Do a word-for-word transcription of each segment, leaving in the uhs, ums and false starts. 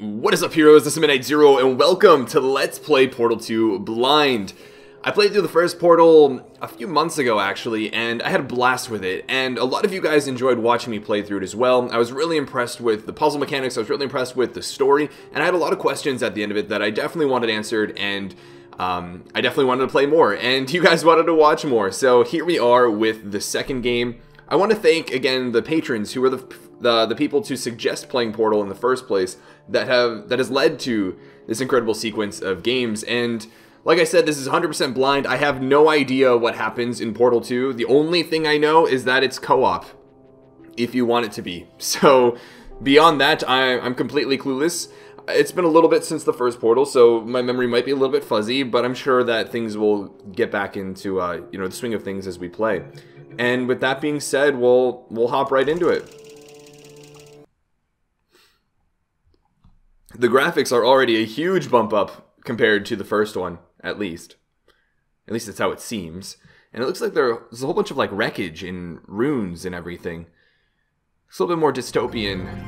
What is up, heroes? This is MidniteZer0, and welcome to Let's Play Portal two Blind. I played through the first Portal a few months ago, actually, and I had a blast with it. And a lot of you guys enjoyed watching me play through it as well. I was really impressed with the puzzle mechanics, I was really impressed with the story, and I had a lot of questions at the end of it that I definitely wanted answered, and um, I definitely wanted to play more, and you guys wanted to watch more. So here we are with the second game. I want to thank, again, the patrons who were the, the the people to suggest playing Portal in the first place that have that has led to this incredible sequence of games. And like I said, this is one hundred percent blind. I have no idea what happens in Portal two. The only thing I know is that it's co-op, if you want it to be. So beyond that, I, I'm completely clueless. It's been a little bit since the first Portal, so my memory might be a little bit fuzzy, but I'm sure that things will get back into uh, you know, the swing of things as we play. And with that being said, we'll we'll hop right into it. The graphics are already a huge bump up compared to the first one, at least. At least that's how it seems. And it looks like there's a whole bunch of like wreckage and ruins and everything. It's a little bit more dystopian.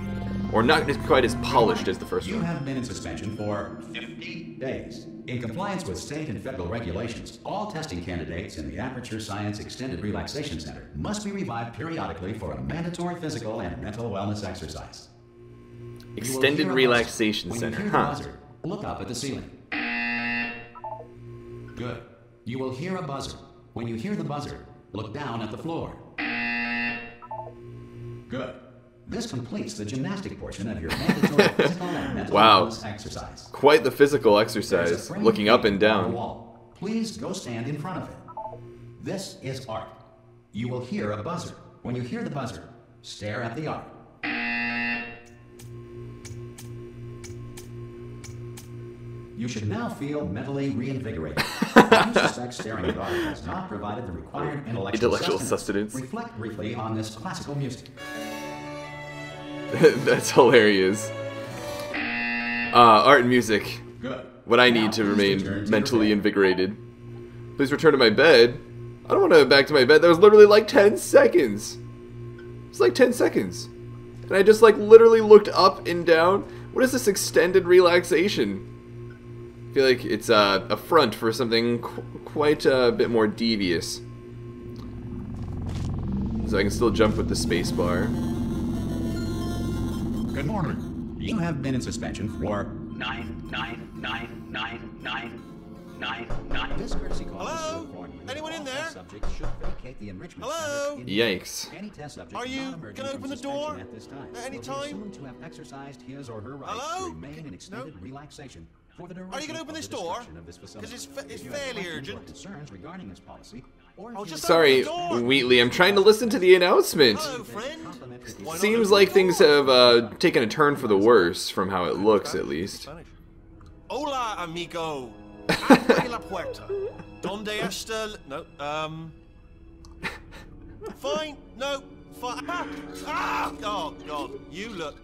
Or not quite as polished as the first one. You have been in suspension for fifty days. In compliance with state and federal regulations, all testing candidates in the Aperture Science Extended Relaxation Center must be revived periodically for a mandatory physical and mental wellness exercise. Extended Relaxation Center, huh? Look up at the ceiling. Good. You will hear a buzzer. When you hear the buzzer, look down at the floor. Good. This completes the gymnastic portion of your mandatory physical and mental wellness exercise. Wow. Quite the physical exercise, looking up and down. Wall. Please go stand in front of it. This is art. You will hear a buzzer. When you hear the buzzer, stare at the art. You should now feel mentally reinvigorated. If you suspect staring at art has not provided the required intellectual, intellectual sustenance, sustenance, reflect briefly on this classical music. That's hilarious. Uh, art and music. Good. What I now need to remain to mentally to invigorated. Please return to my bed. I don't want to go back to my bed. That was literally like ten seconds. It's like ten seconds. And I just like literally looked up and down. What is this extended relaxation? I feel like it's uh, a front for something qu quite a bit more devious. So I can still jump with the space bar. Good morning. You have been in suspension for nine, nine, nine, nine, nine, nine, nine. This courtesy call. Hello? Anyone in there? Subjects should vacate the enrichment. Hello? Yikes. Any test subject. Are you going to open the door at this time? At any time? To have exercised his or her right to remain in extended relaxation for the duration. Are you going to open this door? Because it's it's fairly urgent. Concerns regarding this policy. Sorry, Wheatley, I'm trying to listen to the announcement. Hello, seems like things have uh, taken a turn for the worse from how it looks, at least. Hola, amigo. La puerta. Donde esta... No, um... Fine, no, fine. Ah! Oh, God, you look...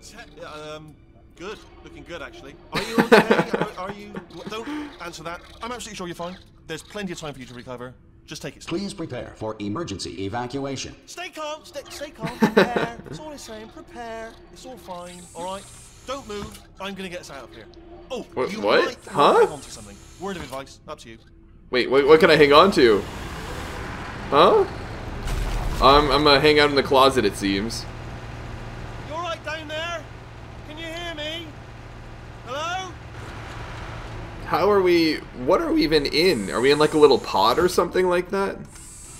Um... Good. Looking good, actually. Are you okay? Are, are you... Don't answer that. I'm absolutely sure you're fine. There's plenty of time for you to recover. Just take it. Please prepare for emergency evacuation. Stay calm. Stay, stay calm. Prepare. That's all I'm saying. Prepare. It's all fine. All right. Don't move. I'm gonna get us out of here. Oh, what? You what? Might huh? Onto something. Word of advice. Up to you. Wait. Wait. What can I hang on to? Huh? I'm. I'm gonna hang out in the closet. It seems. You all right down there? Can you hear me? Hello? How are we, what are we even in? Are we in like a little pod or something like that?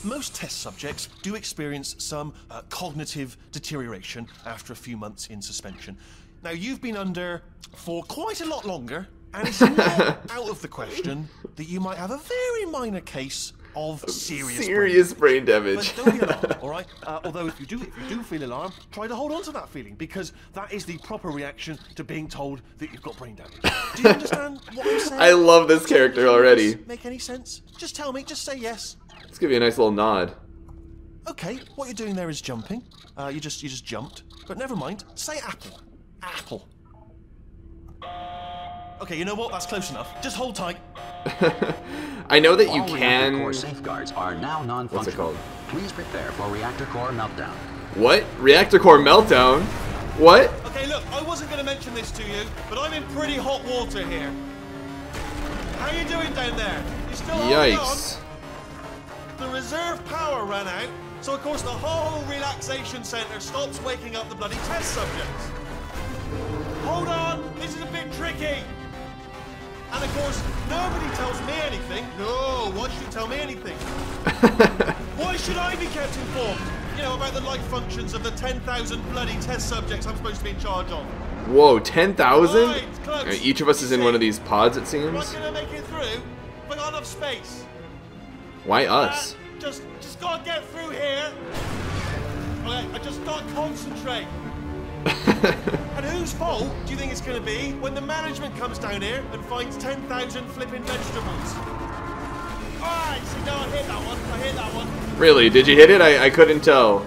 Most test subjects do experience some uh, cognitive deterioration after a few months in suspension. Now you've been under for quite a lot longer, and it's not out of the question that you might have a very minor case of serious, serious brain damage. But don't be alarmed, all right? Uh, although if you do, if you do feel alarmed, try to hold on to that feeling, because that is the proper reaction to being told that you've got brain damage. Do you understand what I'm saying? I love this character already. Make any sense? Just tell me. Just say yes. Let's give you a nice little nod. Okay, what you're doing there is jumping. Uh, you just you just jumped. But never mind. Say apple. Apple. Okay, you know what? That's close enough. Just hold tight. I know that you can. Core safeguards are now non-functional. What's it called? Please prepare for reactor core meltdown. What? Reactor core meltdown? What? Okay, look, I wasn't going to mention this to you, but I'm in pretty hot water here. How are you doing down there? You still holding on? Yikes. The reserve power ran out, so of course the whole relaxation center stops waking up the bloody test subjects. Hold on, this is a bit tricky. And of course, nobody tells me anything. No, why should you tell me anything? Why should I be kept informed? You know, about the life functions of the ten thousand bloody test subjects I'm supposed to be in charge of. Whoa, ten thousand? Right, each of us is in one of these pods, it seems. I'm not gonna make it through, but I'll have space. Why us? Uh, just, just gotta get through here. Right, I just gotta concentrate. And whose fault do you think it's going to be when the management comes down here and finds ten thousand flipping vegetables? Alright, so now I hit that one. I hit that one. Really? Did you hit it? I, I couldn't tell.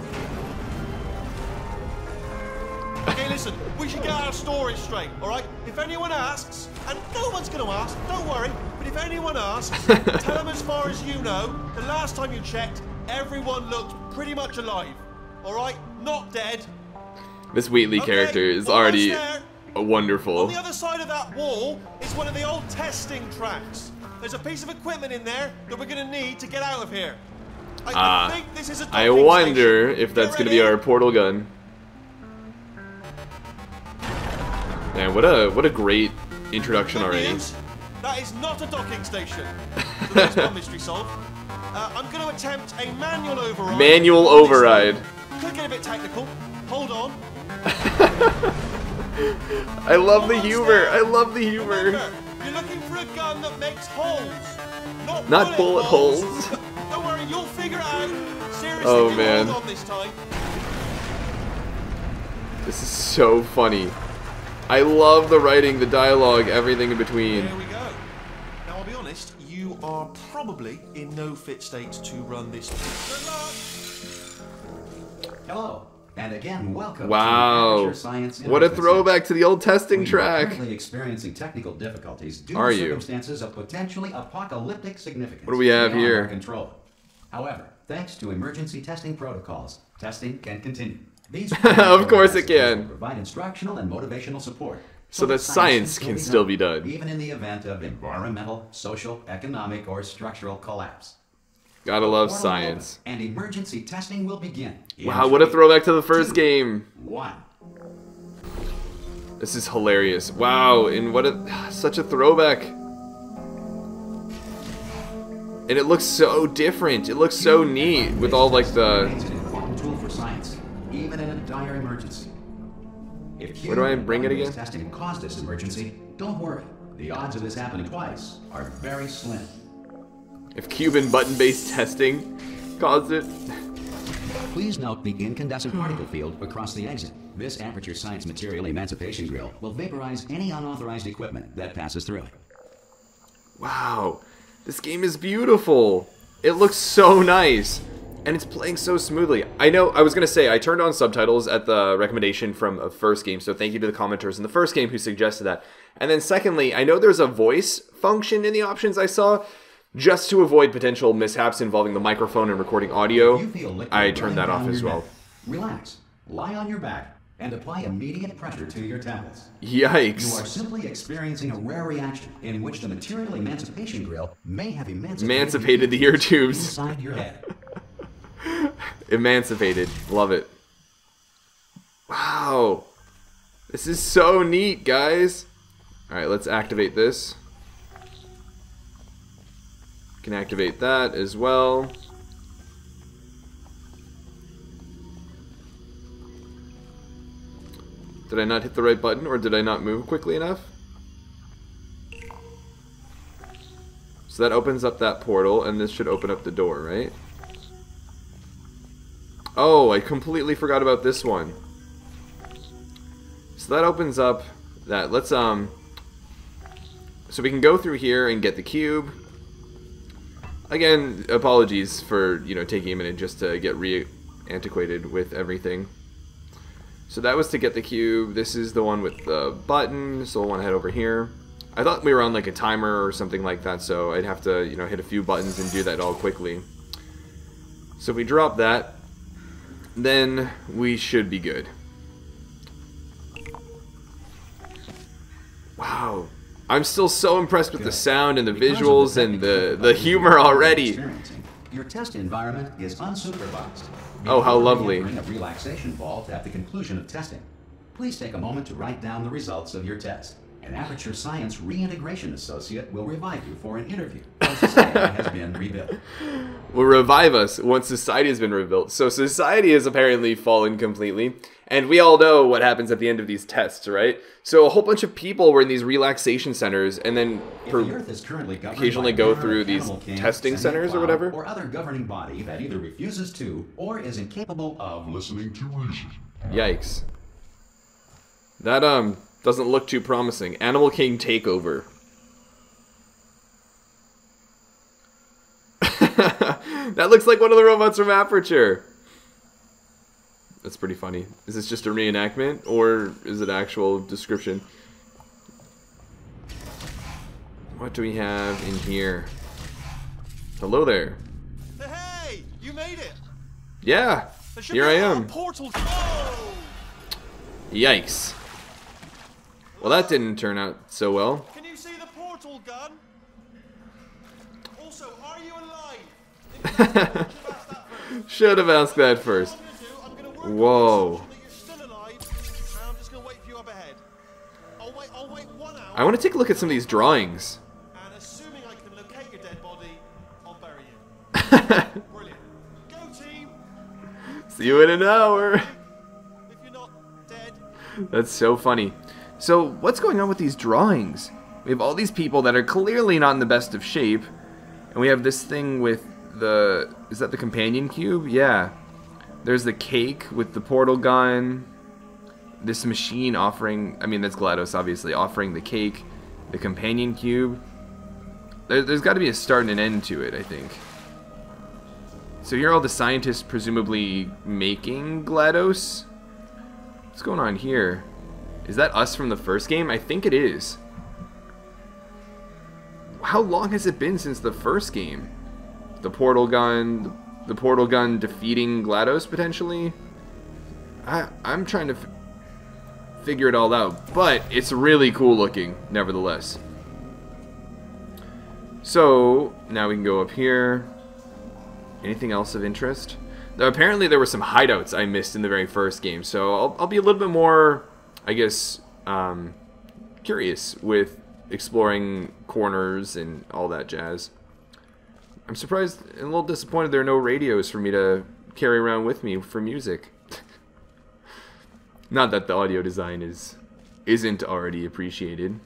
Okay, listen. We should get our story straight, alright? If anyone asks, and no one's going to ask, don't worry. But if anyone asks, tell them as far as you know, the last time you checked, everyone looked pretty much alive. Alright? Not dead. This Wheatley okay, character is already wonderful. On the other side of that wall is one of the old testing tracks. There's a piece of equipment in there that we're going to need to get out of here. I uh, think this is a I wonder station. If that's going to be our portal gun. Man, what a what a great introduction Good already. News, that is not a docking station. So that's one mystery solved. Uh, I'm going to attempt a manual override. Manual override. Could get a bit technical. Hold on. I love the humor. I love the humor. Remember, you're looking for a gun that makes holes, not, not bullet, bullet holes. holes. Don't worry, you'll figure it out. Seriously, oh, man. Hold on this time. This is so funny. I love the writing, the dialogue, everything in between. There we go. Now, I'll be honest. You are probably in no fit state to run this. Good luck. Hello. And again, welcome wow. to Aperture Science. What a throwback to the old testing we track. Are currently experiencing technical difficulties due are to circumstances you? of potentially apocalyptic significance. What do we have here? Control. However, thanks to emergency testing protocols, testing can continue. These of course it can. Provide instructional and motivational support. So, so that science, science can be still be done. Even in the event of environmental, social, economic, or structural collapse. Gotta love science. And emergency testing will begin. Wow, what a throwback to the first game. One. This is hilarious. Wow, and what a such a throwback. And it looks so different. It looks so neat with all like the tool for science, even in a dire emergency. Where do I bring it again? Testing caused this emergency. Don't worry. The odds of this happening twice are very slim. If Cuban button-based testing caused it. Please note the incandescent particle field across the exit. This Aperture Science material emancipation grill will vaporize any unauthorized equipment that passes through it. Wow, this game is beautiful. It looks so nice, and it's playing so smoothly. I know, I was going to say, I turned on subtitles at the recommendation from a first game, so thank you to the commenters in the first game who suggested that. And then secondly, I know there's a voice function in the options I saw, just to avoid potential mishaps involving the microphone and recording audio. I turned that off as well. Relax, lie on your back, and apply immediate pressure to your temples. Yikes. You are simply experiencing a rare reaction in which the material emancipation grill may have emancipated, emancipated the ear tubes inside your head. Emancipated. Love it. Wow. This is so neat, guys. All right, let's activate this. Can activate that as well. Did I not hit the right button, or did I not move quickly enough? So that opens up that portal, and this should open up the door, right? Oh, I completely forgot about this one. So that opens up that. Let's, um... So we can go through here and get the cube. Again, apologies for, you know, taking a minute just to get re-antiquated with everything. So that was to get the cube. This is the one with the button, so we'll want to head over here. I thought we were on, like, a timer or something like that, so I'd have to, you know, hit a few buttons and do that all quickly. So if we drop that, then we should be good. Wow. I'm still so impressed with Good. the sound and the because visuals the and the, the humor already. Your test environment is unsupervised. Oh, how lovely. Bring a relaxation vault at the conclusion of testing. Please take a moment to write down the results of your test. An Aperture Science Reintegration Associate will revive you for an interview once society has been rebuilt. Will revive us once society has been rebuilt. So society has apparently fallen completely, and we all know what happens at the end of these tests, right? So a whole bunch of people were in these relaxation centers, and then per the Earth is currently occasionally go through these testing centers or whatever. Or other governing body that either refuses to or is incapable of listening to reason. Yikes. That, um... doesn't look too promising. Animal King takeover. That looks like one of the robots from Aperture. That's pretty funny. Is this just a reenactment or is it actual description? What do we have in here? Hello there. Hey, you made it. Yeah, here I am. Portal. Oh! Yikes. Well, that didn't turn out so well. Can you see the portal gun? Also, are you alive? Should have asked that first. Whoa. I want to take a look at some of these drawings. And assuming I can locate your dead body, I'll bury you. Brilliant. Go team. See you in an hour. If you're not dead. That's so funny. So, what's going on with these drawings? We have all these people that are clearly not in the best of shape. And we have this thing with the... is that the companion cube? Yeah. There's the cake with the portal gun. This machine offering... I mean, that's GLaDOS, obviously. Offering the cake. The companion cube. There, there's got to be a start and an end to it, I think. So here are all the scientists presumably making GLaDOS. What's going on here? Is that us from the first game? I think it is. How long has it been since the first game? The portal gun, the portal gun defeating GLaDOS potentially? I, I'm trying to f figure it all out, but it's really cool looking, nevertheless. So, now we can go up here. Anything else of interest? Now, apparently there were some hideouts I missed in the very first game, so I'll, I'll be a little bit more... I guess, um, curious with exploring corners and all that jazz. I'm surprised and a little disappointed there are no radios for me to carry around with me for music. Not that the audio design is, isn't already appreciated.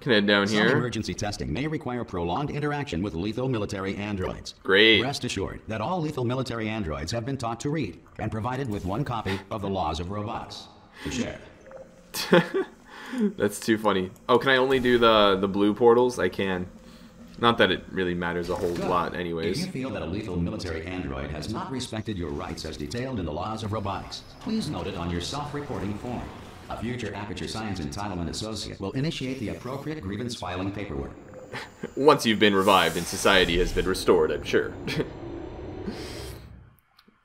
Can head down here. Some emergency testing may require prolonged interaction with lethal military androids. Great. Rest assured that all lethal military androids have been taught to read and provided with one copy of the Laws of Robots to share. That's too funny. Oh, can I only do the the blue portals? I can. Not that it really matters a whole Good. lot anyways. If you feel that a lethal military android has not respected your rights as detailed in the Laws of Robotics, please note it on your self-reporting form. A future Aperture Science Entitlement Associate will initiate the appropriate grievance filing paperwork. Once you've been revived and society has been restored, I'm sure.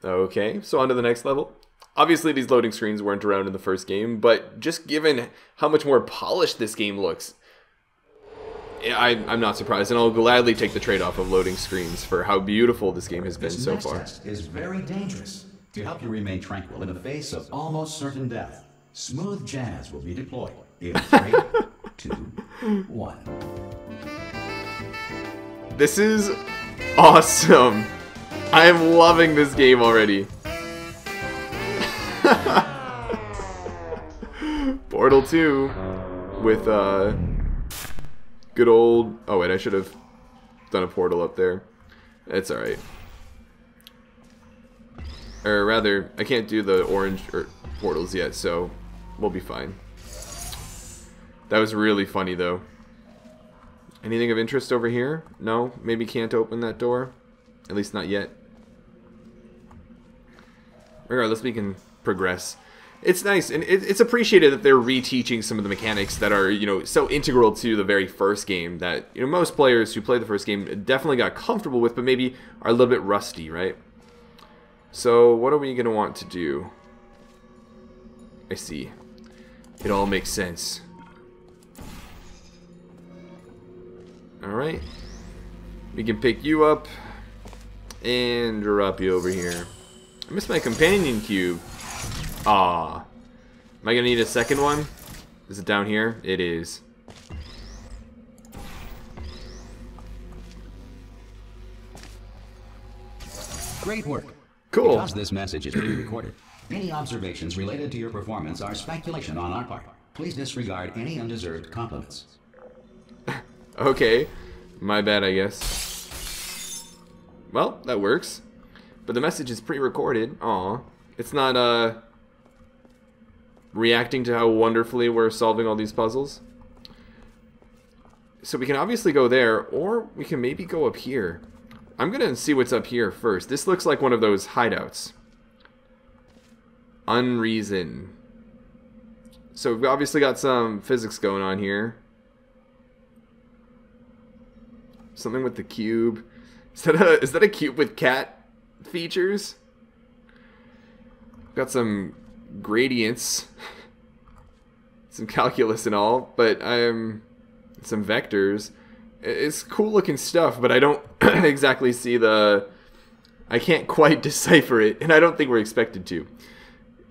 Okay, so on to the next level. Obviously these loading screens weren't around in the first game, but just given how much more polished this game looks, I, I'm not surprised, and I'll gladly take the trade-off of loading screens for how beautiful this game has been this so next far. Test is very dangerous. To help you remain tranquil in the face of almost certain death, smooth jazz will be deployed in three, two, one. This is awesome. I am loving this game already. Portal two with uh, good old... Oh wait, I should have done a portal up there. It's alright. Or rather, I can't do the orange or portals yet, so... we'll be fine. That was really funny, though. Anything of interest over here? No? Maybe can't open that door? At least not yet. Regardless, we can progress. It's nice, and it's appreciated that they're reteaching some of the mechanics that are, you know, so integral to the very first game that, you know, most players who played the first game definitely got comfortable with, but maybe are a little bit rusty, right? So, what are we going to want to do? I see. it all makes sense. Alright. We can pick you up and drop you over here. I missed my companion cube. Aw. Am I going to need a second one? Is it down here? It is. Great work. Cool. Because this message is being recorded, any observations related to your performance are speculation on our part. Please disregard any undeserved compliments. Okay. My bad, I guess. Well, that works. But the message is pre-recorded. Aw. It's not, uh... reacting to how wonderfully we're solving all these puzzles. So we can obviously go there, or we can maybe go up here. I'm going to see what's up here first. This looks like one of those hideouts. Unreason. So we've obviously got some physics going on here. Something with the cube. Is that a, is that a cube with cat features? Got some gradients. Some calculus and all, but I'm... some vectors. It's cool looking stuff, but I don't exactly see the... I can't quite decipher it, and I don't think we're expected to.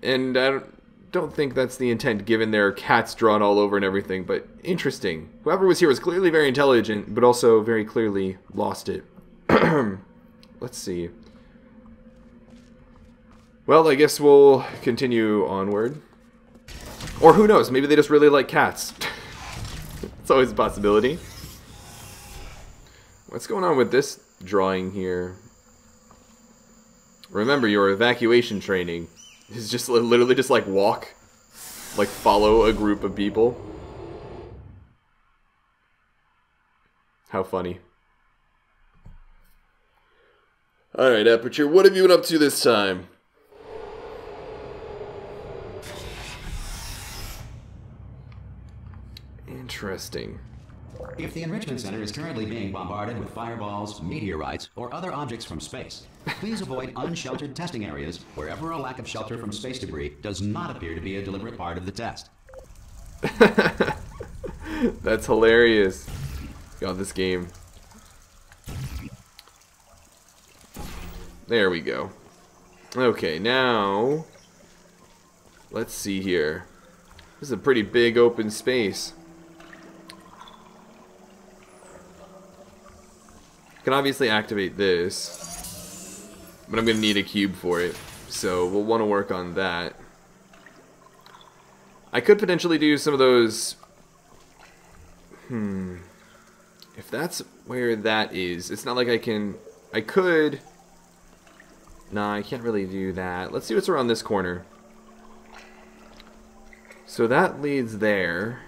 And I don't, don't think that's the intent, given there are cats drawn all over and everything, but interesting. Whoever was here was clearly very intelligent, but also very clearly lost it. Let's see. Well, I guess we'll continue onward. Or who knows, maybe they just really like cats. It's always a possibility. What's going on with this drawing here? Remember, your evacuation training is just literally just like walk, like follow a group of people. How funny. Alright, Aperture, what have you been up to this time? Interesting. If the Enrichment Center is currently being bombarded with fireballs, meteorites, or other objects from space, please avoid unsheltered testing areas wherever a lack of shelter from space debris does not appear to be a deliberate part of the test. That's hilarious. God, this game. There we go. Okay, now... let's see here. This is a pretty big open space. Can obviously activate this, but I'm gonna need a cube for it, so we'll want to work on that. I could potentially do some of those. Hmm. If that's where that is, it's not like I can. I could. Nah, I can't really do that. Let's see what's around this corner. So that leads there.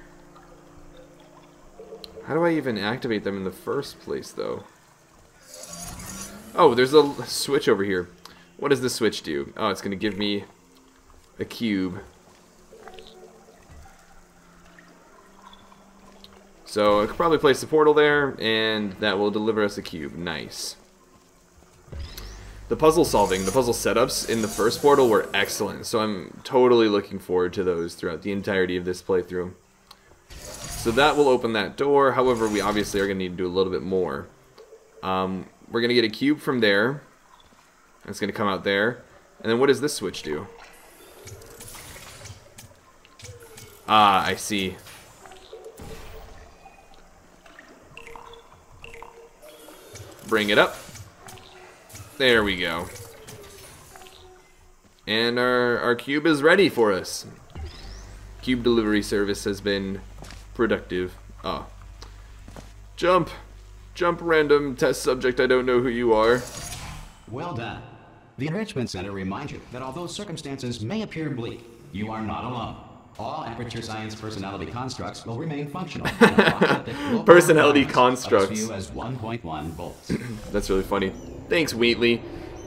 How do I even activate them in the first place, though? Oh, there's a switch over here. What does the switch do? Oh, it's going to give me a cube. So I could probably place the portal there, and that will deliver us a cube. Nice. The puzzle solving, the puzzle setups in the first portal were excellent, so I'm totally looking forward to those throughout the entirety of this playthrough. So that will open that door. However, we obviously are going to need to do a little bit more. Um... We're going to get a cube from there. It's going to come out there. And then what does this switch do? Ah, I see. Bring it up. There we go. And our, our cube is ready for us. Cube delivery service has been productive. Oh. Jump. Jump random test subject, I don't know who you are. Well done. The Enrichment Center reminds you that although circumstances may appear bleak, you are not alone. All Aperture Science personality constructs will remain functional. Personality constructs. View as one point one volts. That's really funny. Thanks, Wheatley.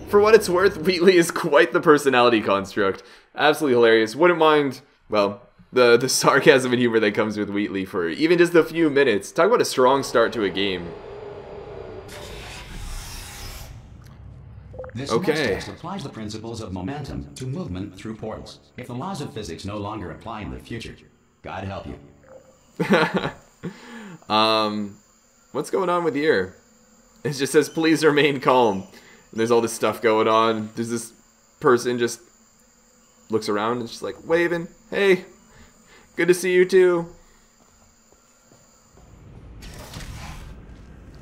For what it's worth, Wheatley is quite the personality construct. Absolutely hilarious. Wouldn't mind, well, the the sarcasm and humor that comes with Wheatley for even just a few minutes. Talk about a strong start to a game. This okay. Next test applies the principles of momentum to movement through portals. If the laws of physics no longer apply in the future, God help you. um, what's going on with here? It just says, please remain calm. And there's all this stuff going on. There's this person just looks around and just like waving. Hey, good to see you too.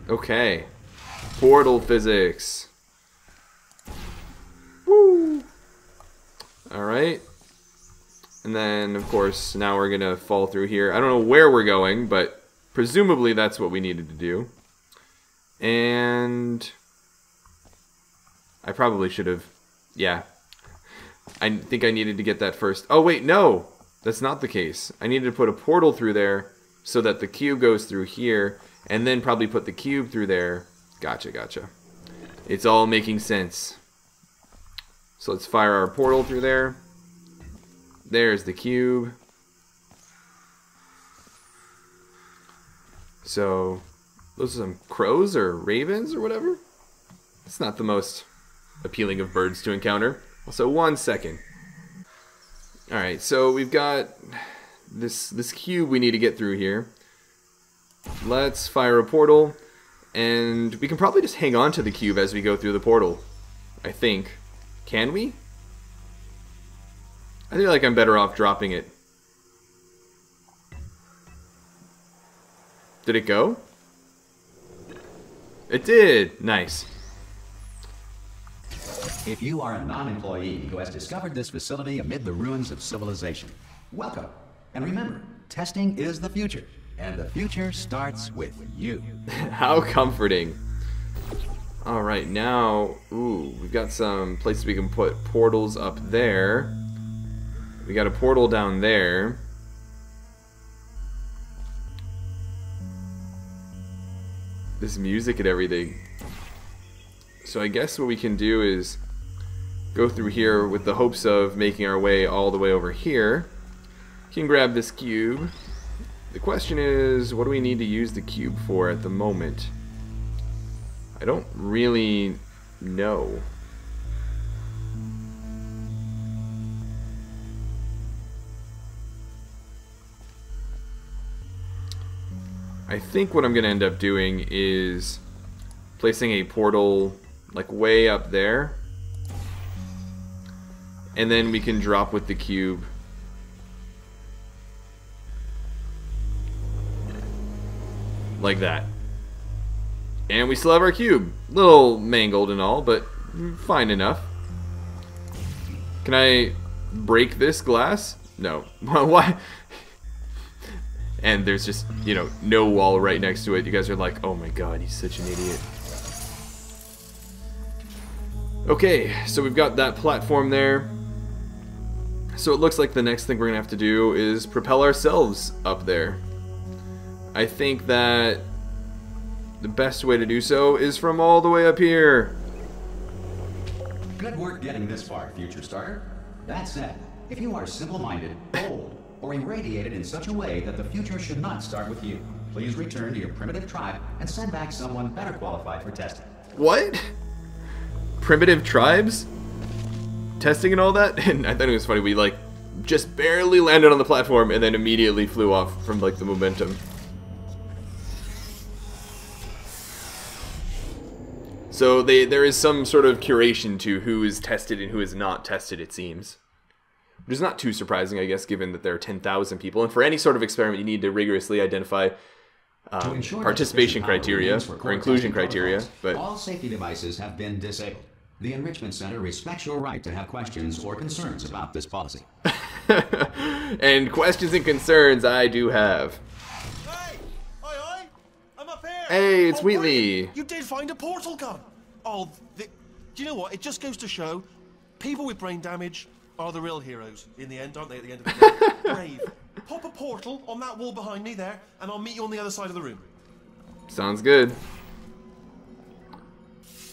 Okay. Portal physics. Woo! Alright. And then, of course, now we're gonna fall through here. I don't know where we're going, but presumably that's what we needed to do. And I probably should have... Yeah. I think I needed to get that first. Oh, wait, no! That's not the case. I needed to put a portal through there so that the cube goes through here, and then probably put the cube through there. Gotcha, gotcha. It's all making sense. So let's fire our portal through there. There's the cube. So, those are some crows or ravens or whatever? It's not the most appealing of birds to encounter. Also, one second. Alright, so we've got this, this cube we need to get through here. Let's fire a portal, and we can probably just hang on to the cube as we go through the portal, I think. Can we? I feel like I'm better off dropping it. Did it go? It did! Nice. If you are a non-employee who has discovered this facility amid the ruins of civilization, welcome. And remember, testing is the future, and the future starts with you. How comforting. All right, now, ooh, we've got some places we can put portals up there. We got a portal down there. This music and everything. So I guess what we can do is go through here with the hopes of making our way all the way over here. We can grab this cube. The question is, what do we need to use the cube for at the moment? I don't really know. I think what I'm going to end up doing is placing a portal like way up there, and then we can drop with the cube. Like that. And we still have our cube. Little mangled and all, but fine enough. Can I break this glass? No. Why? And there's just, you know, no wall right next to it. You guys are like, oh my god, he's such an idiot. Okay, so we've got that platform there. So it looks like the next thing we're going to have to do is propel ourselves up there. I think that the best way to do so is from all the way up here. Good work getting this far, Future Starter. That said, if you are simple-minded, old, or irradiated in such a way that the future should not start with you, please return to your primitive tribe and send back someone better qualified for testing. What? Primitive tribes? Testing and all that? And I thought it was funny, we like just barely landed on the platform and then immediately flew off from like the momentum. So they, there is some sort of curation to who is tested and who is not tested, it seems. Which is not too surprising, I guess, given that there are ten thousand people. And for any sort of experiment, you need to rigorously identify um, participation criteria or inclusion criteria. But all safety devices have been disabled. The Enrichment Center respects your right to have questions or concerns about this policy. And questions and concerns I do have. Hey, it's oh, Wheatley. Wait. You did find a portal gun. Oh, the, do you know what? It just goes to show, people with brain damage are the real heroes in the end, aren't they? At the end of the day, brave. Pop a portal on that wall behind me there, and I'll meet you on the other side of the room. Sounds good.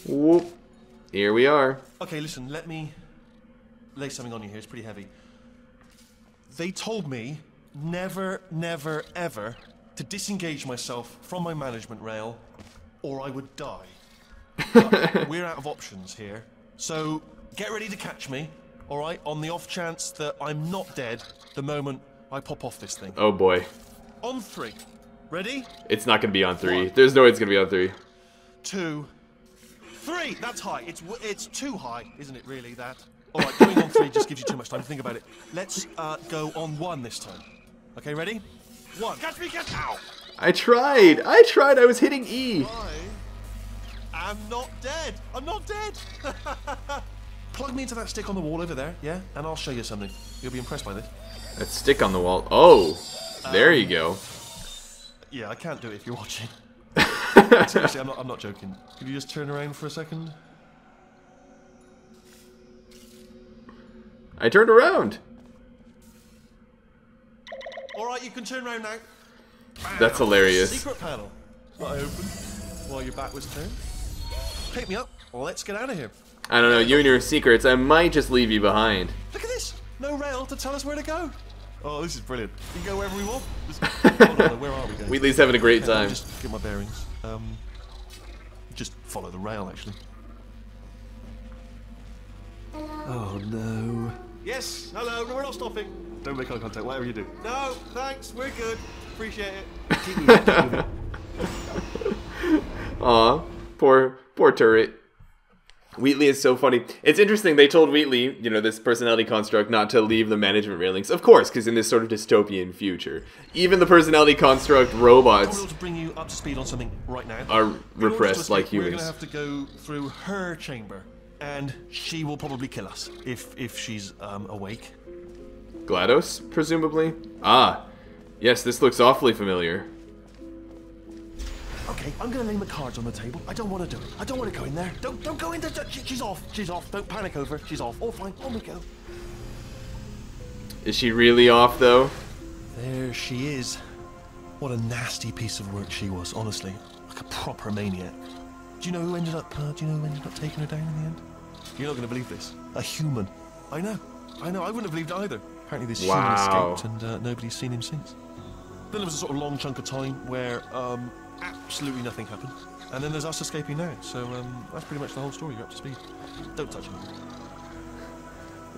Whoop! Here we are. Okay, listen. Let me lay something on you here. It's pretty heavy. They told me never, never, ever to disengage myself from my management rail, or I would die. But we're out of options here, so get ready to catch me, all right, on the off chance that I'm not dead the moment I I pop off this thing. Oh boy. On three. Ready? It's not gonna be on three. One. There's no way it's gonna be on three. Two. Three! That's high. It's it's too high, isn't it really, that? Alright, going on three just gives you too much time to think about it. Let's uh, go on one this time. Okay, ready? One. Catch me, catch me. Ow! I tried! I tried! I was hitting E! I am not dead! I'm not dead! Plug me into that stick on the wall over there, yeah? And I'll show you something. You'll be impressed by this. That stick on the wall. Oh! There um, you go. Yeah, I can't do it if you're watching. Seriously, I'm not, I'm not joking. Could you just turn around for a second? I turned around! Alright, you can turn around now. Wow. That's hilarious. Secret panel. Not open. While your back was turned. Pick me up. Let's get out of here. I don't know. You and your secrets. I might just leave you behind. Look at this. No rail to tell us where to go. Oh, this is brilliant. We can go wherever we want. Just, hold on. Where are we going? Wheatley's having a great okay, time. Just get my bearings. Um, just follow the rail, actually. Oh no. Yes. Hello. We're not stopping. Don't make eye contact. Whatever you do. No. Thanks. We're good. Appreciate it. Aw, poor, poor turret. Wheatley is so funny. It's interesting, they told Wheatley, you know, this personality construct, not to leave the management railings. Of course, because in this sort of dystopian future, even the personality construct robots to bring you up to speed on something right now. are repressed escape, like humans. We're going to have to go through her chamber, and she will probably kill us if, if she's um, awake. GLaDOS, presumably? Ah. Yes, this looks awfully familiar. Okay, I'm gonna lay my cards on the table. I don't want to do it. I don't want to go in there. Don't, don't go in there. Don't, she, she's off. She's off. Don't panic over. She's off. All fine. On we go. Is she really off though? There she is. What a nasty piece of work she was. Honestly, like a proper maniac. Do you know who ended up? Uh, do you know who ended up taking her down in the end? You're not gonna believe this. A human. I know. I know. I wouldn't have believed either. Apparently, this wow. human escaped, and uh, nobody's seen him since. Then there was a sort of long chunk of time where um, absolutely nothing happened. And then there's us escaping now, so um, that's pretty much the whole story. You're up to speed. Don't touch him.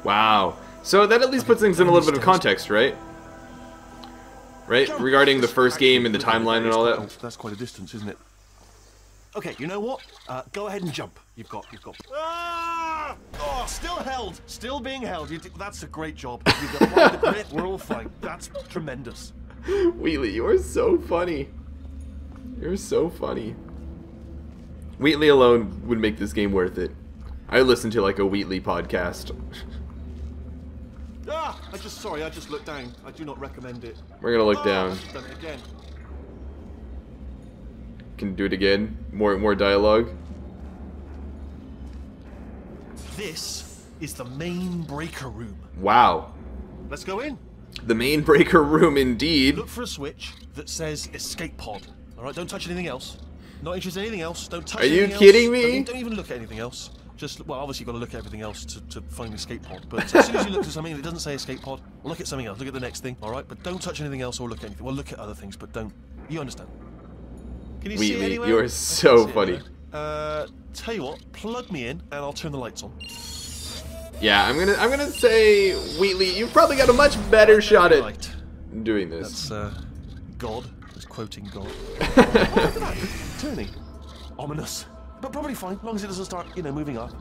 Wow. So that at least okay, puts things in a little bit of context, right? Right? Regarding the first game and the timeline and all that. That's quite a distance, isn't it? Okay, you know what? Uh, go ahead and jump. You've got, you've got... Ah! Oh, still held. Still being held. You that's a great job. You've got one to quit. We're all fine. That's tremendous. Wheatley, you are so funny. You're so funny. Wheatley alone would make this game worth it. I listen to like a Wheatley podcast. Ah! I just, sorry, I just looked down. I do not recommend it. We're gonna look oh, down. I've done it again. Can do it again. More more dialogue. This is the main breaker room. Wow. Let's go in. The main breaker room indeed. Look for a switch that says escape pod. Alright, don't touch anything else. Not interested in anything else. Don't touch Are anything else. Are you kidding else. me? Don't, don't even look at anything else. Just, well, obviously you've got to look at everything else to, to find escape pod. But as soon as you look at something that doesn't say escape pod, look at something else. Look at the next thing. Alright, but don't touch anything else or look at anything. Well, look at other things, but don't. You understand. Can you Wheatley, see anywhere? You are so funny. Uh, tell you what, plug me in and I'll turn the lights on. Yeah, I'm gonna, I'm gonna say, Wheatley, you've probably got a much better okay, shot at right. doing this. That's uh, God. That's quoting God. oh, turning, ominous, but probably fine as long as it doesn't start, you know, moving up.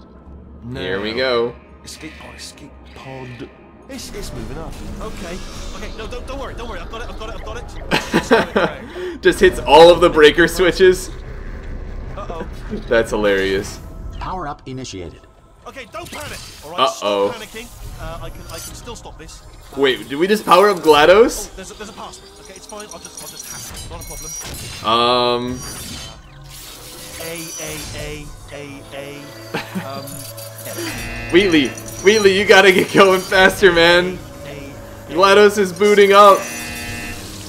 No. Here we go. Escape pod, escape pod. It's, it's moving up. Okay. Okay, no, don't, don't worry, don't worry. I've got it, I've got it, I've got it. Just, Just hits all of the breaker switches. Uh-oh. That's hilarious. Power up initiated. Okay, don't panic. All right, Uh-oh. stop panicking. Uh, I, can, I can still stop this. Uh, Wait, did we just power up GLaDOS? Oh, there's, a, there's a password. Okay, it's fine. I'll just, I'll just hack it. Not a problem. Um... A-A-A-A-A... Um... Wheatley! Wheatley, you gotta get going faster, man! GLaDOS is booting up!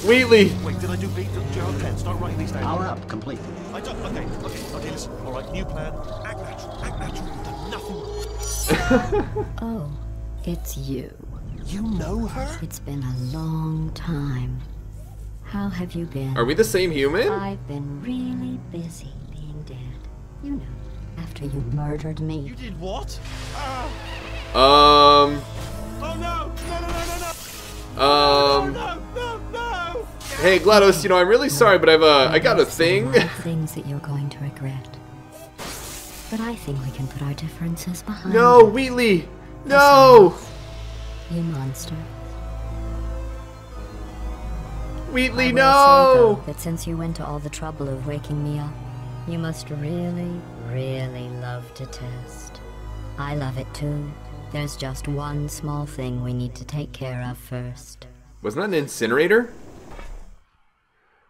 Wheatley! Wait, did I do beat the general plan? Start writing these down. Power up, complete. I don't, okay, okay, okay, listen. Alright, new plan. Act natural, act natural, do nothing. Oh, it's you. You know her? It's been a long time. How have you been? Are we the same human? I've been really busy being dead. You know. After you murdered me. You did what? Uh, um. Oh no! No! No! No! No! Um, no, no, no, no. Hey GLaDOS, you know, I'm really sorry, but I've uh, I got a thing. Things that you're going to regret. But I think we can put our differences behind. No, Wheatley! No! You monster. Wheatley, no! Say, though, that since you went to all the trouble of waking me up, you must really, really love to test. I love it too. There's just one small thing we need to take care of first. Wasn't that an incinerator?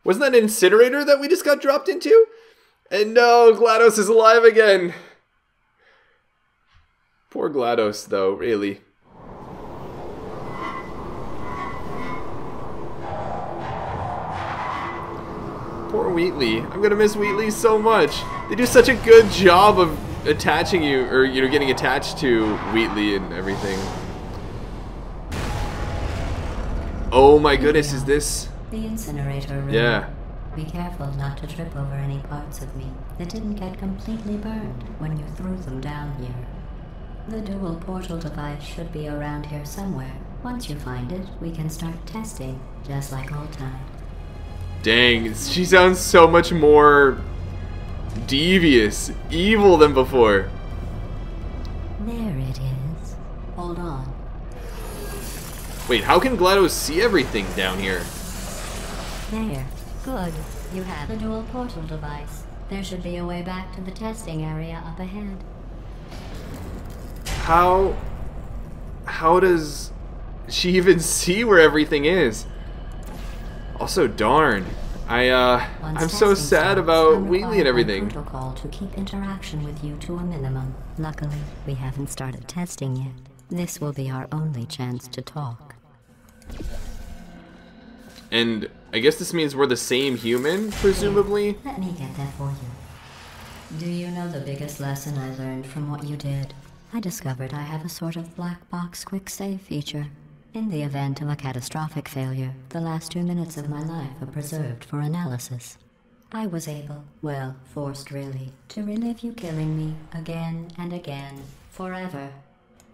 Wasn't that an incinerator that we just got dropped into? And no, GLaDOS is alive again. Poor GLaDOS, though, really. Poor Wheatley. I'm gonna miss Wheatley so much. They do such a good job of attaching you, or, you know, getting attached to Wheatley and everything. Oh my goodness, is this? The incinerator room. Yeah. Be careful not to trip over any parts of me that didn't get completely burned when you threw them down here. The dual portal device should be around here somewhere. Once you find it, we can start testing, just like old times. Dang, she sounds so much more devious, evil than before. There it is. Hold on. Wait, how can GLaDOS see everything down here? There. Good. You have the dual portal device. There should be a way back to the testing area up ahead. How... How does she even see where everything is? Also, darn. I, uh, Once I'm so sad about Wheatley and everything. Protocol to keep interaction with you to a minimum. Luckily, we haven't started testing yet. This will be our only chance to talk. And I guess this means we're the same human, presumably? Let me get that for you. Do you know the biggest lesson I learned from what you did? I discovered I have a sort of black box quick save feature. In the event of a catastrophic failure, the last two minutes of my life are preserved for analysis. I was able, well, forced really, to relive you killing me again and again, forever.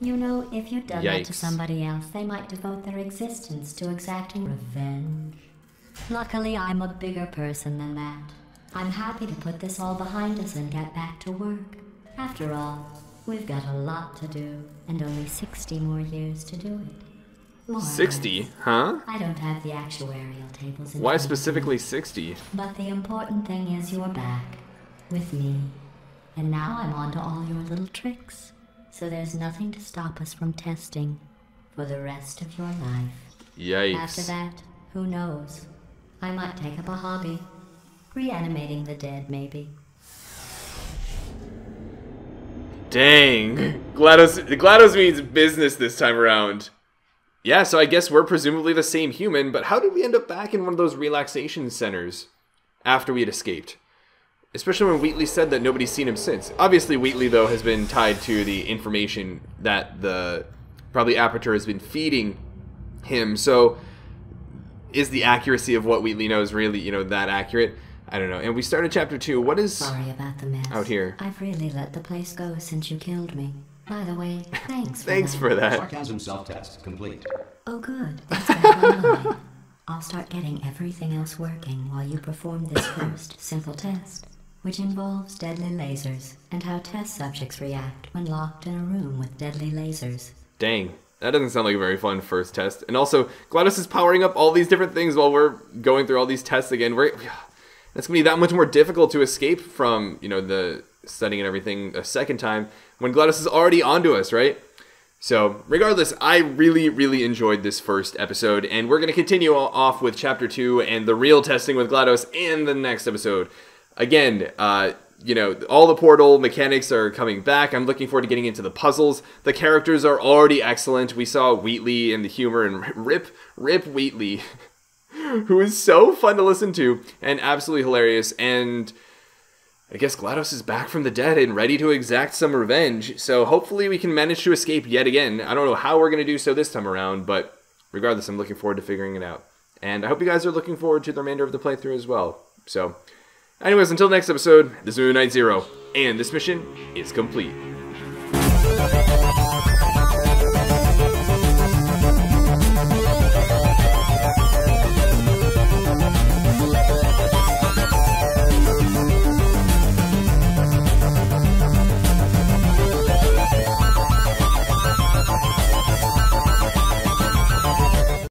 You know, if you'd done Yikes. that to somebody else, they might devote their existence to exacting revenge. Luckily, I'm a bigger person than that. I'm happy to put this all behind us and get back to work. After all, we've got a lot to do, and only sixty more years to do it. sixty, huh? I don't have the actuarial tables in Why specifically sixty? But the important thing is you're back with me. And now I'm on to all your little tricks. So there's nothing to stop us from testing for the rest of your life. Yikes. After that, who knows? I might take up a hobby. Reanimating the dead, maybe. Dang. GLaDOS, GLaDOS means business this time around. Yeah, so I guess we're presumably the same human, but how did we end up back in one of those relaxation centers after we had escaped? Especially when Wheatley said that nobody's seen him since. Obviously, Wheatley, though, has been tied to the information that the probably Aperture has been feeding him, so is the accuracy of what Wheatley knows really, you know, that accurate? I don't know. And we started Chapter two. What is... Sorry about the mess. Out here. I've really let the place go since you killed me. By the way, thanks for Thanks that. for that. Sarcasm self-test complete. Oh good, that's right. I'll start getting everything else working while you perform this first simple test, which involves deadly lasers and how test subjects react when locked in a room with deadly lasers. Dang, that doesn't sound like a very fun first test. And also, GLaDOS is powering up all these different things while we're going through all these tests again. We're, that's going to be that much more difficult to escape from, you know, the... studying and everything a second time when GLaDOS is already onto us, right? So regardless, I really, really enjoyed this first episode, and we're going to continue off with Chapter two and the real testing with GLaDOS in the next episode. Again, uh, you know, all the portal mechanics are coming back. I'm looking forward to getting into the puzzles. The characters are already excellent. We saw Wheatley and the humor, and rip, rip Wheatley, who is so fun to listen to and absolutely hilarious, and... I guess GLaDOS is back from the dead and ready to exact some revenge, so hopefully we can manage to escape yet again. I don't know how we're going to do so this time around, but regardless, I'm looking forward to figuring it out. And I hope you guys are looking forward to the remainder of the playthrough as well. So, anyways, until next episode, this is MidniteZer0, and this mission is complete.